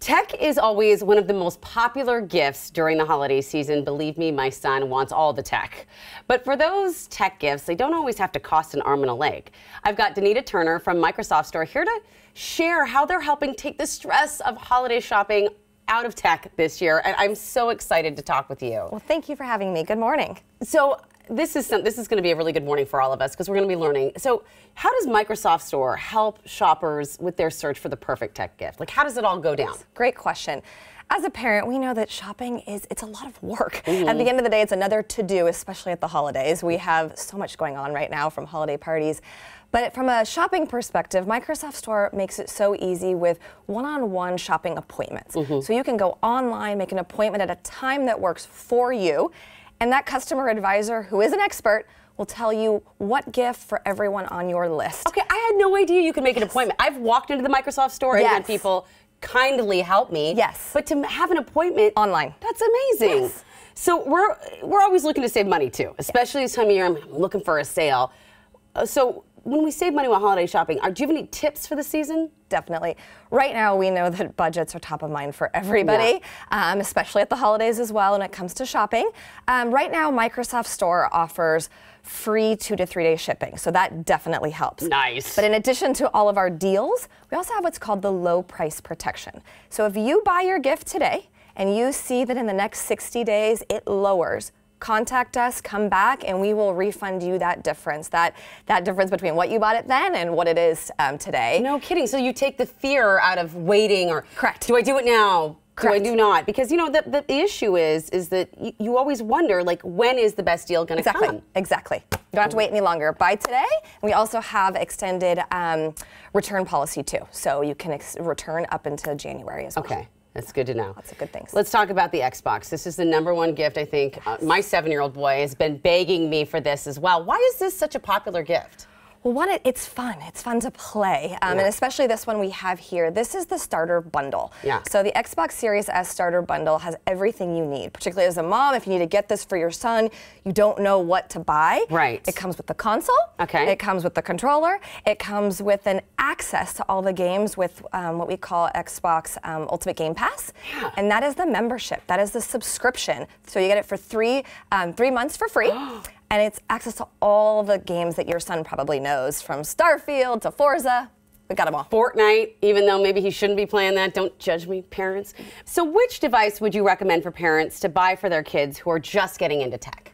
Tech is always one of the most popular gifts during the holiday season. Believe me, my son wants all the tech. But for those tech gifts, they don't always have to cost an arm and a leg. I've got Danita Turner from Microsoft Store here to share how they're helping take the stress of holiday shopping out of tech this year, and I'm so excited to talk with you. Well, thank you for having me. Good morning. So this is going to be a really good morning for all of us because we're going to be learning. So how does Microsoft Store help shoppers with their search for the perfect tech gift? Like, how does it all go down? Great question. As a parent, we know that shopping it's a lot of work. At the end of the day, it's another to-do, especially at the holidays. We have so much going on right now from holiday parties. But from a shopping perspective, Microsoft Store makes it so easy with one-on-one shopping appointments. So you can go online, make an appointment at a time that works for you, and that customer advisor, who is an expert, will tell you what gift for everyone on your list. Okay, I had no idea you could make an appointment. I've walked into the Microsoft Store and had people kindly help me. But to have an appointment online, that's amazing. So we're always looking to save money too, especially this time of year. I'm looking for a sale. So when we save money while holiday shopping, do you have any tips for the season? Definitely. Right now, we know that budgets are top of mind for everybody, especially at the holidays as well when it comes to shopping. Right now, Microsoft Store offers free 2 to 3 day shipping, so that definitely helps. Nice. But in addition to all of our deals, we also have what's called the low price protection. So if you buy your gift today and you see that in the next 60 days it lowers, contact us, come back, and we will refund you that difference, that difference between what you bought it then and what it is today. No kidding. So you take the fear out of waiting or do I do it now? Correct. Do I do not? Because, you know, the issue is that you always wonder, like, when is the best deal going to come? Exactly. You don't have to wait any longer. Buy today. We also have extended return policy, too. So you can return up until January as well. Okay. That's good to know. Lots of good things. Let's talk about the Xbox. This is the #1 gift, I think. My 7-year-old boy has been begging me for this as well. Why is this such a popular gift? Well, one, it's fun. It's fun to play, and especially this one we have here. This is the Starter Bundle. So the Xbox Series S Starter Bundle has everything you need, particularly as a mom. If you need to get this for your son, you don't know what to buy. It comes with the console. It comes with the controller. It comes with an access to all the games with what we call Xbox Ultimate Game Pass, and that is the membership. That is the subscription. So you get it for 3 months for free. And it's access to all the games that your son probably knows, from Starfield to Forza. We got them all. Fortnite, even though maybe he shouldn't be playing that. Don't judge me, parents. So which device would you recommend for parents to buy for their kids who are just getting into tech?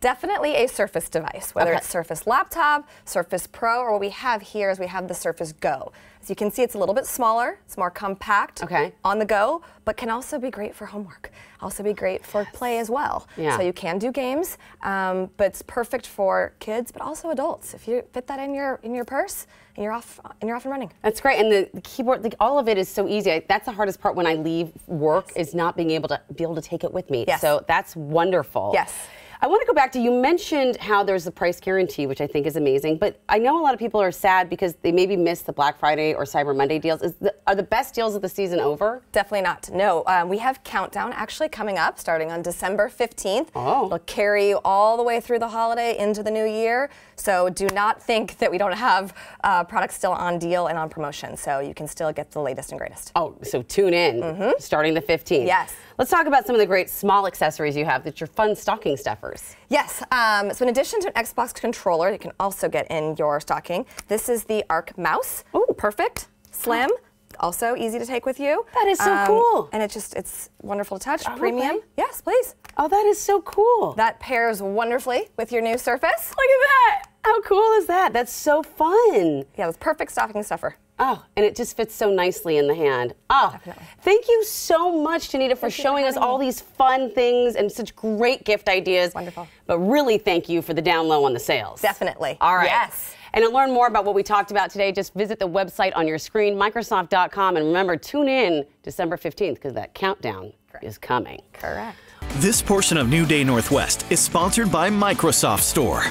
Definitely a Surface device, whether it's Surface Laptop, Surface Pro, or what we have here is we have the Surface Go. As you can see, it's a little bit smaller, it's more compact, on the go, but can also be great for homework, also be great for play as well. So you can do games, but it's perfect for kids, but also adults. If you fit that in your purse, and you're off and running. That's great, and the keyboard, like, all of it is so easy. That's the hardest part when I leave work is not being able to take it with me. So that's wonderful. I want to go back to, you mentioned how there's the price guarantee, which I think is amazing, but I know a lot of people are sad because they maybe missed the Black Friday or Cyber Monday deals. Are the best deals of the season over? Definitely not. No, we have Countdown actually coming up starting on December 15th. It'll carry you all the way through the holiday into the new year, so do not think that we don't have products still on deal and on promotion, so you can still get the latest and greatest. Oh, so tune in starting the 15th. Let's talk about some of the great small accessories you have that are fun stocking stuffers. So in addition to an Xbox controller, you can also get in your stocking. This is the Arc Mouse. Perfect, slim, also easy to take with you. That is so cool. And it's wonderful to touch, premium. Yes, please. Oh, that is so cool. That pairs wonderfully with your new Surface. Look at that. How cool is that? That's so fun. Yeah, that's perfect stocking stuffer. Oh, and it just fits so nicely in the hand. Oh, definitely. Thank you so much, Danita, for showing us all these fun things and such great gift ideas. Wonderful. But really, thank you for the down low on the sales. Definitely. All right. Yes. And to learn more about what we talked about today, just visit the website on your screen, Microsoft.com. And remember, tune in December 15th, because that countdown is coming. Correct. This portion of New Day Northwest is sponsored by Microsoft Store.